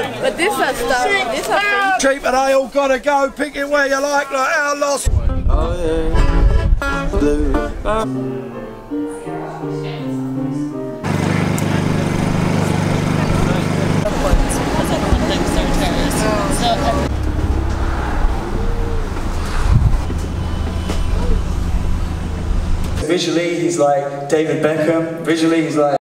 But this are stuff. This are cheap, and they all gotta go. Pick it where you like our loss. Oh yeah. Blue. Visually, he's like David Beckham. Visually, he's like.